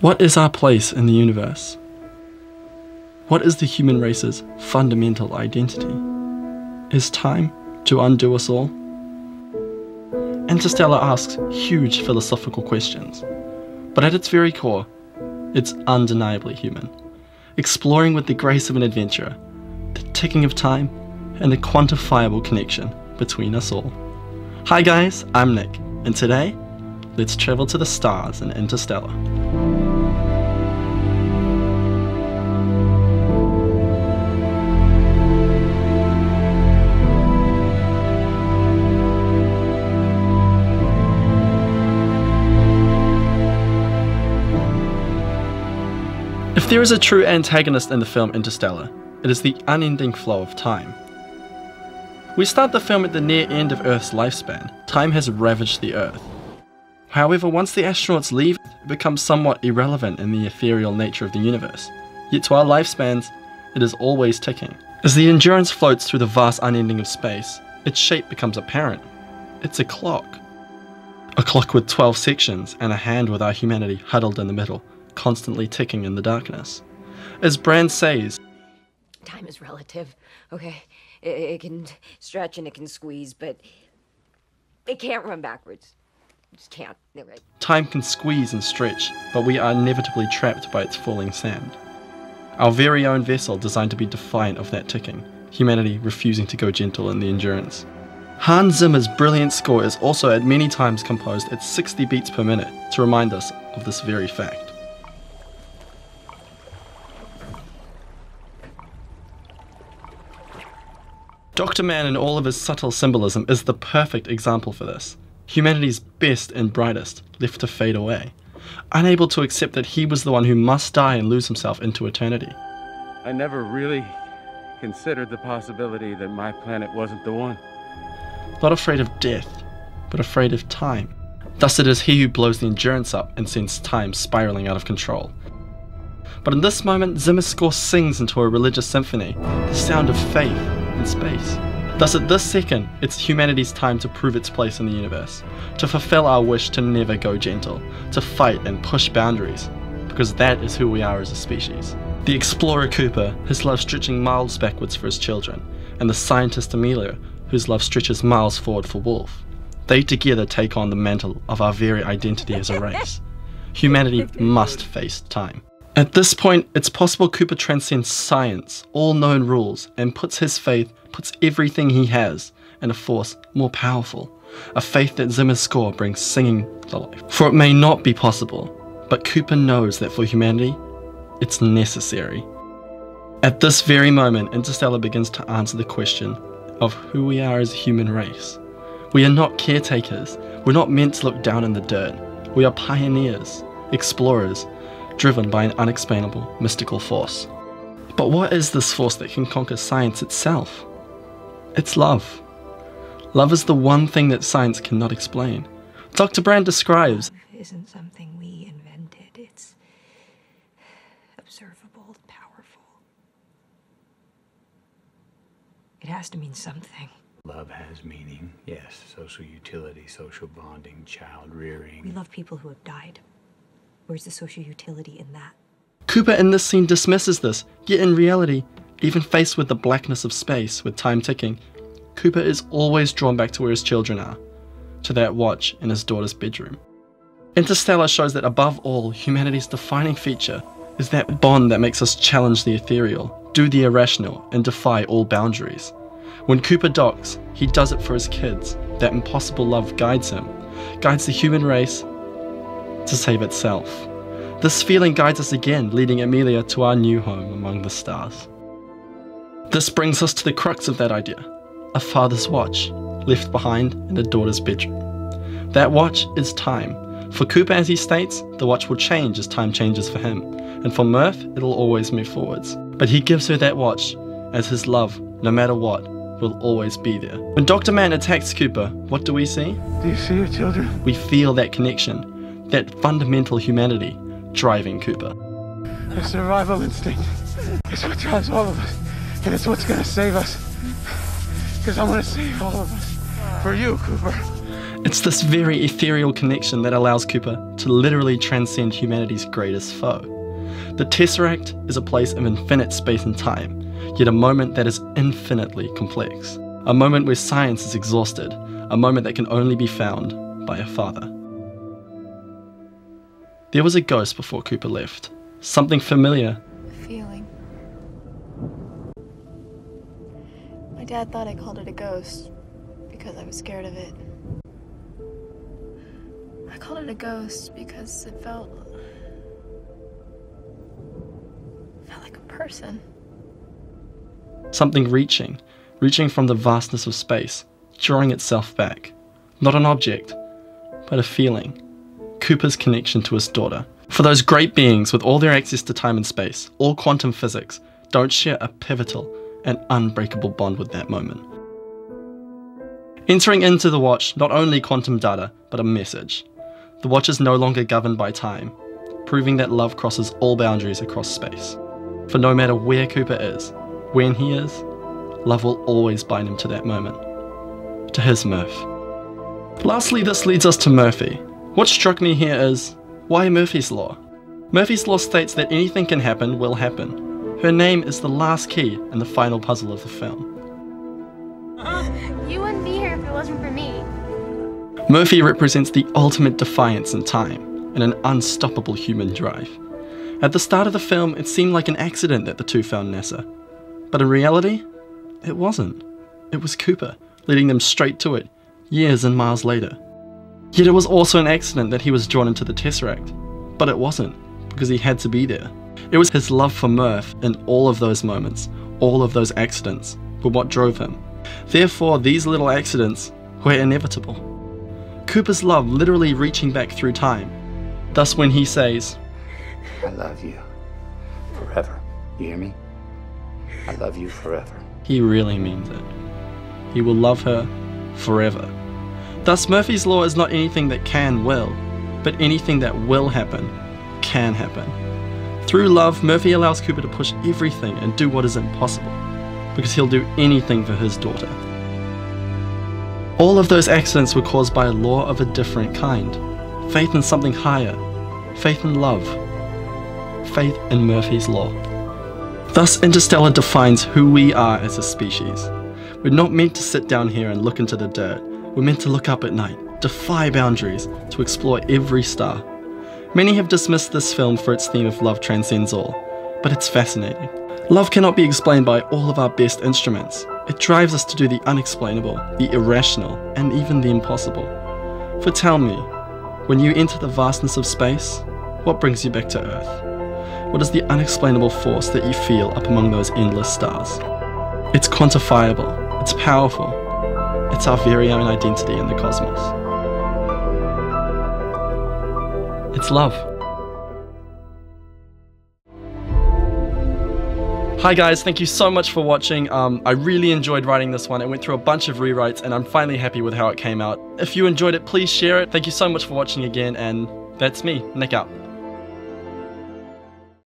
What is our place in the universe? What is the human race's fundamental identity? Is time to undo us all? Interstellar asks huge philosophical questions, but at its very core, it's undeniably human, exploring with the grace of an adventurer, the ticking of time, and the quantifiable connection between us all. Hi guys, I'm Nick, and today, let's travel to the stars in Interstellar. If there is a true antagonist in the film Interstellar, it is the unending flow of time. We start the film at the near end of Earth's lifespan. Time has ravaged the Earth. However, once the astronauts leave, it becomes somewhat irrelevant in the ethereal nature of the universe. Yet to our lifespans, it is always ticking. As the Endurance floats through the vast unending of space, its shape becomes apparent. It's a clock. A clock with 12 sections and a hand with our humanity huddled in the middle, constantly ticking in the darkness. As Brand says, "Time is relative, okay? It can stretch and it can squeeze, but it can't run backwards. It just can't." Time can squeeze and stretch, but we are inevitably trapped by its falling sand. Our very own vessel designed to be defiant of that ticking, humanity refusing to go gentle in the Endurance. Hans Zimmer's brilliant score is also at many times composed at 60 beats per minute to remind us of this very fact. Dr. Mann and all of his subtle symbolism is the perfect example for this. Humanity's best and brightest left to fade away, unable to accept that he was the one who must die and lose himself into eternity. I never really considered the possibility that my planet wasn't the one. Not afraid of death, but afraid of time. Thus it is he who blows the Endurance up and sends time spiraling out of control. But in this moment, Zimmer's score sings into a religious symphony, the sound of faith in space. Thus at this second, it's humanity's time to prove its place in the universe, to fulfill our wish to never go gentle, to fight and push boundaries, because that is who we are as a species. The explorer Cooper, his love stretching miles backwards for his children, and the scientist Amelia, whose love stretches miles forward for Wolf. They together take on the mantle of our very identity as a race. Humanity must face time. At this point, it's possible Cooper transcends science, all known rules, and puts everything he has in a force more powerful, a faith that Zimmer's score brings singing to life. For it may not be possible, but Cooper knows that for humanity, it's necessary. At this very moment, Interstellar begins to answer the question of who we are as a human race. We are not caretakers, we're not meant to look down in the dirt. We are pioneers, explorers, driven by an unexplainable mystical force. But what is this force that can conquer science itself? It's love. Love is the one thing that science cannot explain. Dr. Brand describes, "Love isn't something we invented. It's observable, powerful. It has to mean something." Love has meaning, yes. Social utility, social bonding, child rearing. We love people who have died. Where's the social utility in that? Cooper in this scene dismisses this, yet in reality, even faced with the blackness of space with time ticking, Cooper is always drawn back to where his children are, to that watch in his daughter's bedroom. Interstellar shows that above all, humanity's defining feature is that bond that makes us challenge the ethereal, do the irrational, and defy all boundaries. When Cooper docks, he does it for his kids. That impossible love guides him, guides the human race to save itself. This feeling guides us again, leading Amelia to our new home among the stars. This brings us to the crux of that idea, a father's watch, left behind in a daughter's bedroom. That watch is time. For Cooper, as he states, the watch will change as time changes for him, and for Murph, it'll always move forwards. But he gives her that watch, as his love, no matter what, will always be there. When Dr. Mann attacks Cooper, what do we see? Do you see your children? We feel that connection, that fundamental humanity, driving Cooper. The survival instinct is what drives all of us, and it's what's going to save us, because I want to save all of us for you, Cooper. It's this very ethereal connection that allows Cooper to literally transcend humanity's greatest foe. The Tesseract is a place of infinite space and time, yet a moment that is infinitely complex. A moment where science is exhausted, a moment that can only be found by a father. There was a ghost before Cooper left, something familiar. A feeling. My dad thought I called it a ghost because I was scared of it. I called it a ghost because it felt like a person. Something reaching from the vastness of space, drawing itself back. Not an object, but a feeling. Cooper's connection to his daughter. For those great beings with all their access to time and space, all quantum physics, don't share a pivotal and unbreakable bond with that moment. Entering into the watch, not only quantum data, but a message. The watch is no longer governed by time, proving that love crosses all boundaries across space. For no matter where Cooper is, when he is, love will always bind him to that moment, to his Murph. Lastly, this leads us to Murphy. What struck me here is, why Murphy's Law? Murphy's Law states that anything can happen will happen. Her name is the last key in the final puzzle of the film. You wouldn't be here if it wasn't for me. Murphy represents the ultimate defiance in time and an unstoppable human drive. At the start of the film, it seemed like an accident that the two found NASA, but in reality, it wasn't. It was Cooper, leading them straight to it, years and miles later. Yet it was also an accident that he was drawn into the Tesseract, but it wasn't, because he had to be there. It was his love for Murph in all of those moments, all of those accidents, were what drove him. Therefore, these little accidents were inevitable. Cooper's love literally reaching back through time. Thus when he says, "I love you, forever, you hear me? I love you forever." He really means it. He will love her forever. Thus, Murphy's Law is not anything that can will, but anything that will happen, can happen. Through love, Murphy allows Cooper to push everything and do what is impossible, because he'll do anything for his daughter. All of those accidents were caused by a law of a different kind. Faith in something higher, faith in love, faith in Murphy's Law. Thus, Interstellar defines who we are as a species. We're not meant to sit down here and look into the dirt. We're meant to look up at night, defy boundaries, to explore every star. Many have dismissed this film for its theme of love transcends all, but it's fascinating. Love cannot be explained by all of our best instruments. It drives us to do the unexplainable, the irrational, and even the impossible. For tell me, when you enter the vastness of space, what brings you back to Earth? What is the unexplainable force that you feel up among those endless stars? It's quantifiable, it's powerful, it's our very own identity in the cosmos. It's love. Hi guys, thank you so much for watching. I really enjoyed writing this one. I went through a bunch of rewrites and I'm finally happy with how it came out. If you enjoyed it, please share it. Thank you so much for watching again, and that's me, Nick out.